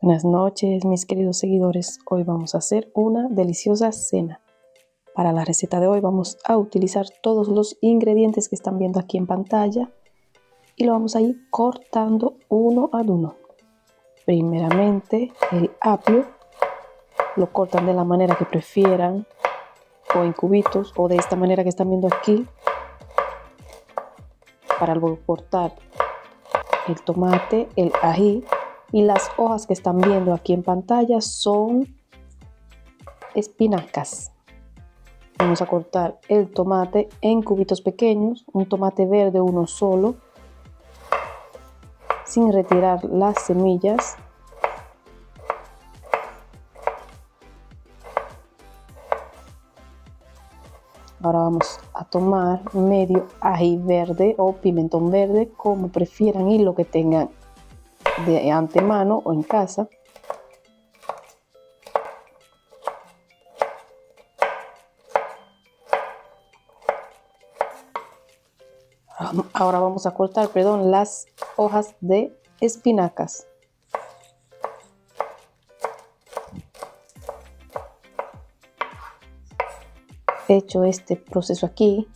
Buenas noches, mis queridos seguidores. Hoy vamos a hacer una deliciosa cena. Para la receta de hoy vamos a utilizar todos los ingredientes que están viendo aquí en pantalla y lo vamos a ir cortando uno a uno. Primeramente el apio, lo cortan de la manera que prefieran, o en cubitos o de esta manera que están viendo aquí. Para luego cortar el tomate, el ají. Y las hojas que están viendo aquí en pantalla son espinacas. Vamos a cortar el tomate en cubitos pequeños, un tomate verde uno solo, sin retirar las semillas. Ahora vamos a tomar medio ají verde o pimentón verde, como prefieran y lo que tengan de antemano o en casa. Ahora vamos a cortar, las hojas de espinacas. Hecho este proceso aquí,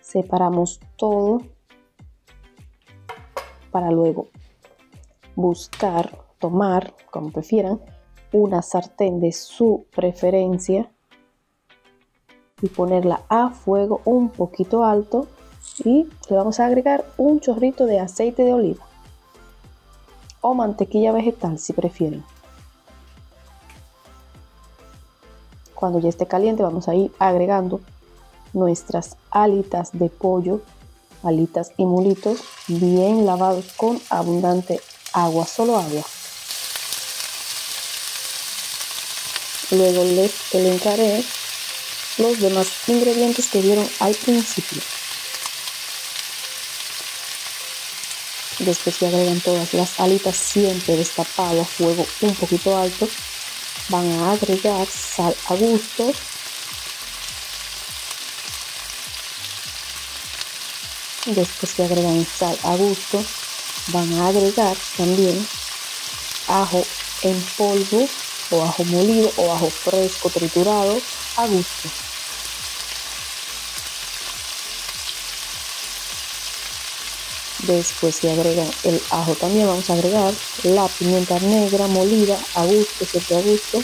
separamos todo para luego buscar, tomar, como prefieran, una sartén de su preferencia y ponerla a fuego un poquito alto, y le vamos a agregar un chorrito de aceite de oliva o mantequilla vegetal si prefieren. Cuando ya esté caliente vamos a ir agregando nuestras alitas de pollo, alitas y mulitos bien lavados con abundante agua, solo agua. Luego les elencaré los demás ingredientes que vieron al principio. Después que agregan todas las alitas, siempre destapado a fuego un poquito alto, van a agregar sal a gusto, van a agregar también ajo en polvo o ajo molido o ajo fresco triturado a gusto. Después que agregan el ajo también vamos a agregar la pimienta negra molida a gusto, siempre a gusto.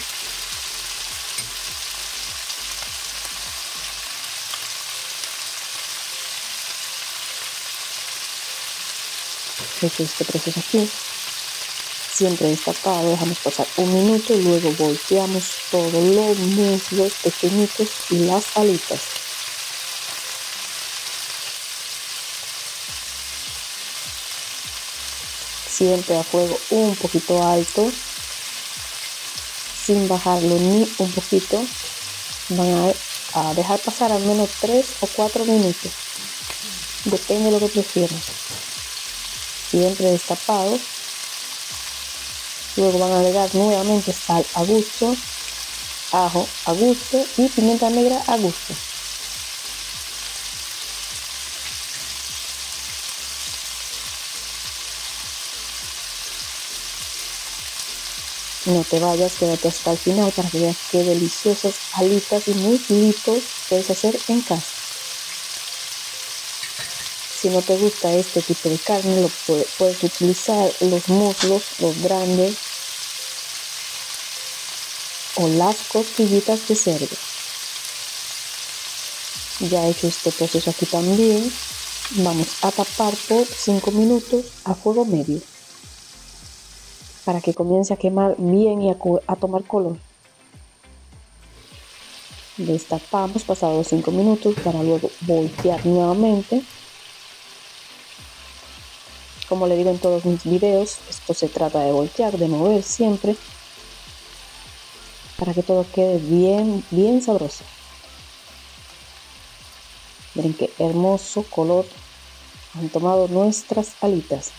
Hecho este proceso aquí, siempre destapado, dejamos pasar un minuto, luego volteamos todos los muslos pequeñitos y las alitas. Siempre a fuego un poquito alto, sin bajarlo ni un poquito, van a dejar pasar al menos 3 o 4 minutos, depende de lo que prefieran. Siempre destapado, luego van a agregar nuevamente sal a gusto, ajo a gusto y pimienta negra a gusto. No te vayas, quédate hasta el final para que veas qué deliciosas alitas y muslitos puedes hacer en casa. Si no te gusta este tipo de carne, lo puedes utilizar los muslos, los grandes, o las costillitas de cerdo. Ya hecho este proceso aquí también, vamos a tapar por 5 minutos a fuego medio, para que comience a quemar bien y a tomar color. Destapamos pasados los 5 minutos para luego voltear nuevamente. Como le digo en todos mis videos, esto se trata de voltear, de mover siempre, para que todo quede bien, bien sabroso. Miren qué hermoso color han tomado nuestras alitas.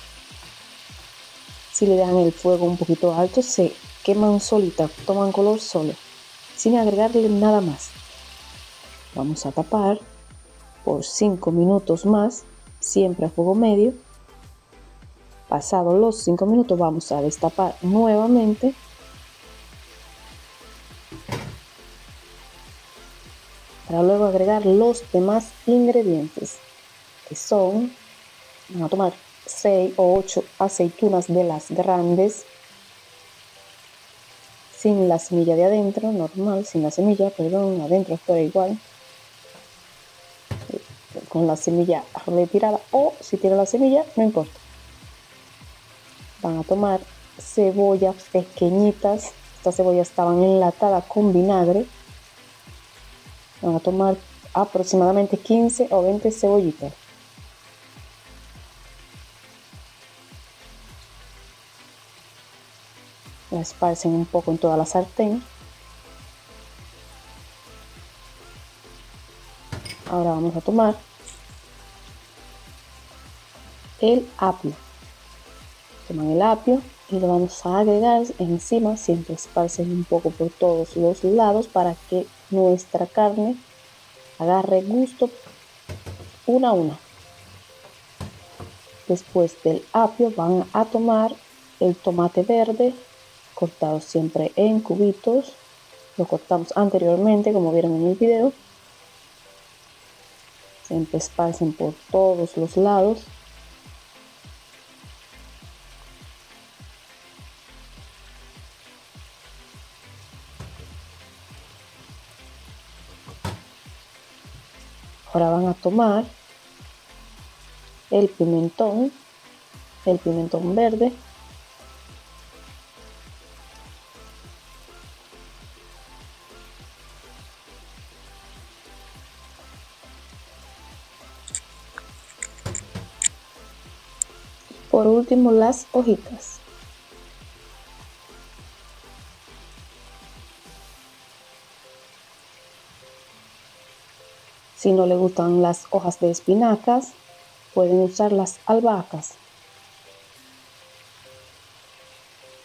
Si le dan el fuego un poquito alto, se queman solitas, toman color solo, sin agregarle nada más. Vamos a tapar por 5 minutos más, siempre a fuego medio, Pasados los 5 minutos vamos a destapar nuevamente. Para luego agregar los demás ingredientes, que son, vamos a tomar 6 o 8 aceitunas de las grandes, sin la semilla de adentro, normal, sin la semilla, perdón, adentro fuera igual, con la semilla retirada, o si tiene la semilla, no importa. Van a tomar cebollas pequeñitas, estas cebollas estaban enlatadas con vinagre. Van a tomar aproximadamente 15 o 20 cebollitas. La esparcen un poco en toda la sartén. Ahora vamos a tomar el apio. Toman el apio y lo vamos a agregar encima, siempre esparcen un poco por todos los lados para que nuestra carne agarre gusto una a una. Después del apio van a tomar el tomate verde, cortado siempre en cubitos, lo cortamos anteriormente como vieron en el video. Siempre esparcen por todos los lados. Ahora van a tomar el pimentón verde. Por último, las hojitas. Si no le gustan las hojas de espinacas, pueden usar las albahacas.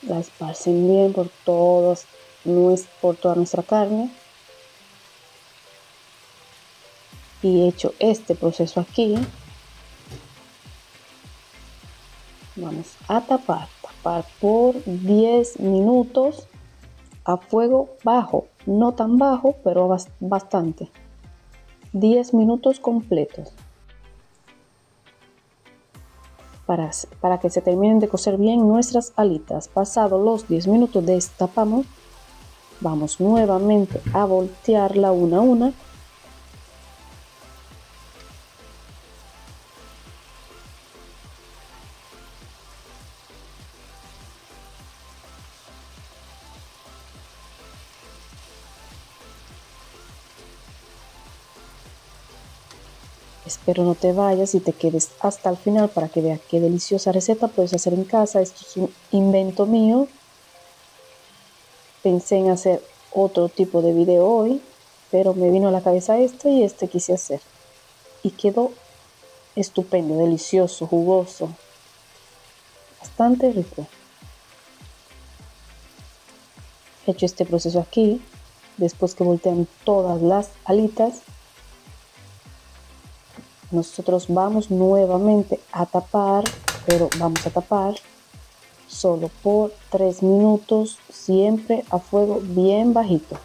Las esparcen bien por toda nuestra carne. Y hecho este proceso aquí, vamos a tapar por 10 minutos a fuego bajo. No tan bajo, pero bastante. 10 minutos completos para que se terminen de cocer bien nuestras alitas. Pasados los 10 minutos destapamos, vamos nuevamente a voltearla una a una. Espero no te vayas y te quedes hasta el final para que veas qué deliciosa receta puedes hacer en casa. Esto es un invento mío. Pensé en hacer otro tipo de video hoy, pero me vino a la cabeza esto y este quise hacer. Y quedó estupendo, delicioso, jugoso. Bastante rico. Hecho este proceso aquí, después que voltean todas las alitas, nosotros vamos nuevamente a tapar, pero vamos a tapar solo por 3 minutos, siempre a fuego bien bajito.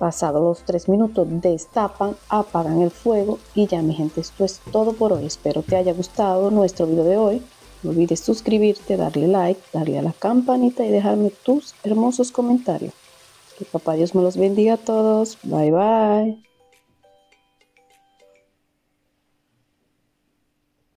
Pasados los 3 minutos destapan, apagan el fuego y ya, mi gente, esto es todo por hoy. Espero te haya gustado nuestro video de hoy. No olvides suscribirte, darle like, darle a la campanita y dejarme tus hermosos comentarios. Que papá Dios me los bendiga a todos. Bye, bye.